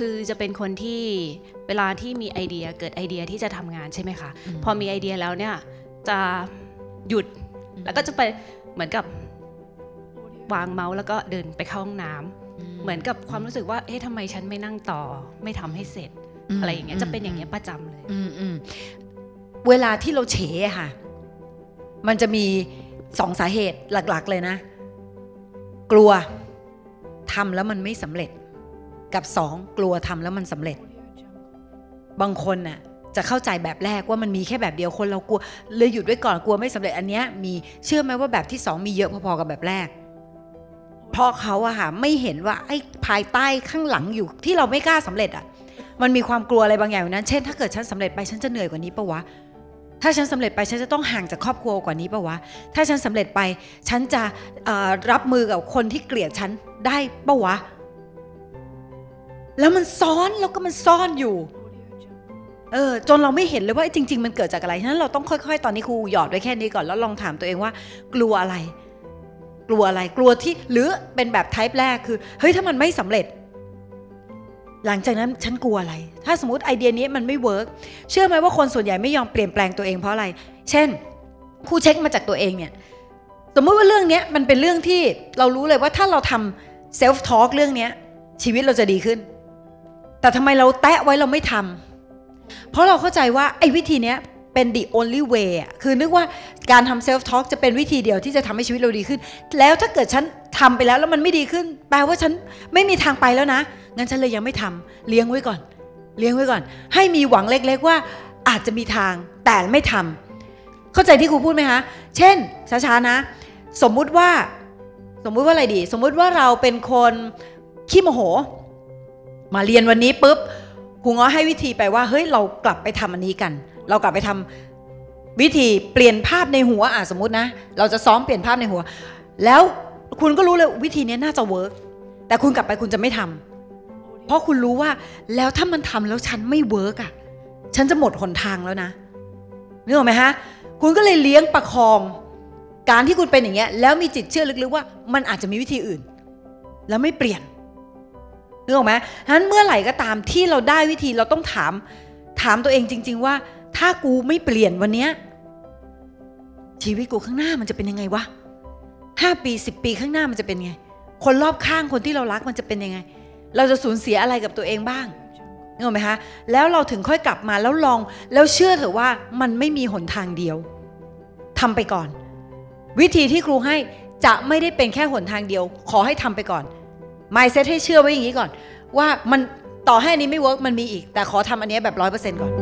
คือจะเป็นคนที่เวลาที่มีไอเดียเกิดไอเดียที่จะทำงานใช่ไหมคะพอมีไอเดียแล้วเนี่ยจะหยุดแล้วก็จะไปเหมือนกับวางเมาส์แล้วก็เดินไปเข้าห้องน้ำเหมือนกับความรู้สึกว่าเอ๊ะทำไมฉันไม่นั่งต่อไม่ทำให้เสร็จอะไรอย่างเงี้ยจะเป็นอย่างเงี้ยประจำเลยเวลาที่เราเฉะค่ะมันจะมี2สาเหตุหลักๆเลยนะกลัวทำแล้วมันไม่สำเร็จกับ2กลัวทำแล้วมันสำเร็จบางคนน่ะจะเข้าใจแบบแรกว่ามันมีแค่แบบเดียวคนเรากลัวเลยหยุดไว้ก่อนกลัวไม่สำเร็จอันเนี้ยมีเชื่อไหมว่าแบบที่2มีเยอะพอๆกับแบบแรกเพราะเขาอะค่ะไม่เห็นว่าไอ้ภายใต้ข้างหลังอยู่ที่เราไม่กล้าสำเร็จอะมันมีความกลัวอะไรบางอย่างอยู่นั้นเช่นถ้าเกิดฉันสำเร็จไปฉันจะเหนื่อยกว่านี้ปะวะถ้าฉันสำเร็จไปฉันจะต้องห่างจากครอบครัวกว่านี้ปะวะถ้าฉันสำเร็จไปฉันจะรับมือกับคนที่เกลียดฉันได้ปะวะแล้วมันซ้อนแล้วก็มันซ่อนอยู่จนเราไม่เห็นเลยว่าจริงๆมันเกิดจากอะไรฉะนั้นเราต้องค่อยๆตอนนี้ครูหยอดไว้แค่นี้ก่อนแล้วลองถามตัวเองว่ากลัวอะไรกลัวอะไรกลัวที่หรือเป็นแบบ type แรกคือเฮ้ยถ้ามันไม่สำเร็จหลังจากนั้นฉันกลัวอะไรถ้าสมมติไอเดียนี้มันไม่เวิร์กเชื่อไหมว่าคนส่วนใหญ่ไม่ยอมเปลี่ยนแปลงตัวเองเพราะอะไรเช่นครูเช็คมาจากตัวเองเนี่ยสมมติว่าเรื่องนี้มันเป็นเรื่องที่เรารู้เลยว่าถ้าเราทำเซลฟ์ทอล์กเรื่องนี้ชีวิตเราจะดีขึ้นแต่ทำไมเราแตะไว้เราไม่ทำเพราะเราเข้าใจว่าไอ้วิธีนี้เป็น the only way คือนึกว่าการทำเซลฟ์ทอล์กจะเป็นวิธีเดียวที่จะทำให้ชีวิตเราดีขึ้นแล้วถ้าเกิดฉันทำไปแล้วแล้วมันไม่ดีขึ้นแปลว่าฉันไม่มีทางไปแล้วนะงั้นฉันเลยยังไม่ทำเลี้ยงไว้ก่อนให้มีหวังเล็กๆว่าอาจจะมีทางแต่ไม่ทำเข้าใจที่ครูพูดไหมคะเช่นช้าๆนะสมมุติว่าอะไรดีสมมุติว่าเราเป็นคนขี้โมโหมาเรียนวันนี้ปุ๊บครูง้อให้วิธีไปว่าเฮ้ยเรากลับไปทำอันนี้กันเรากลับไปทำวิธีเปลี่ยนภาพในหัวสมมตินะเราจะซ้อมเปลี่ยนภาพในหัวแล้วคุณก็รู้เลยวิธีนี้น่าจะเวิร์กแต่คุณกลับไปคุณจะไม่ทำเพราะคุณรู้ว่าแล้วถ้ามันทำแล้วฉันไม่เวิร์กฉันจะหมดหนทางแล้วนะนึกออกไหมฮะคุณก็เลยเลี้ยงประคองการที่คุณเป็นอย่างเงี้ยแล้วมีจิตเชื่อลึกๆว่ามันอาจจะมีวิธีอื่นแล้วไม่เปลี่ยนนึกออกไหมฉะนั้นเมื่อไหร่ก็ตามที่เราได้วิธีเราต้องถามตัวเองจริงๆว่าถ้ากูไม่เปลี่ยนวันนี้ชีวิตกูข้างหน้ามันจะเป็นยังไงวะ5 ปี10 ปีข้างหน้ามันจะเป็นไงคนรอบข้างคนที่เรารักมันจะเป็นยังไงเราจะสูญเสียอะไรกับตัวเองบ้างนึกออกไหมคะแล้วเราถึงค่อยกลับมาแล้วลองแล้วเชื่อเถอะว่ามันไม่มีหนทางเดียวทำไปก่อนวิธีที่ครูให้จะไม่ได้เป็นแค่หนทางเดียวขอให้ทำไปก่อนmindset ให้เชื่อไว้อย่างนี้ก่อนว่ามันต่อให้อันนี้ไม่เวิร์กมันมีอีกแต่ขอทำอันนี้แบบ 100% ก่อน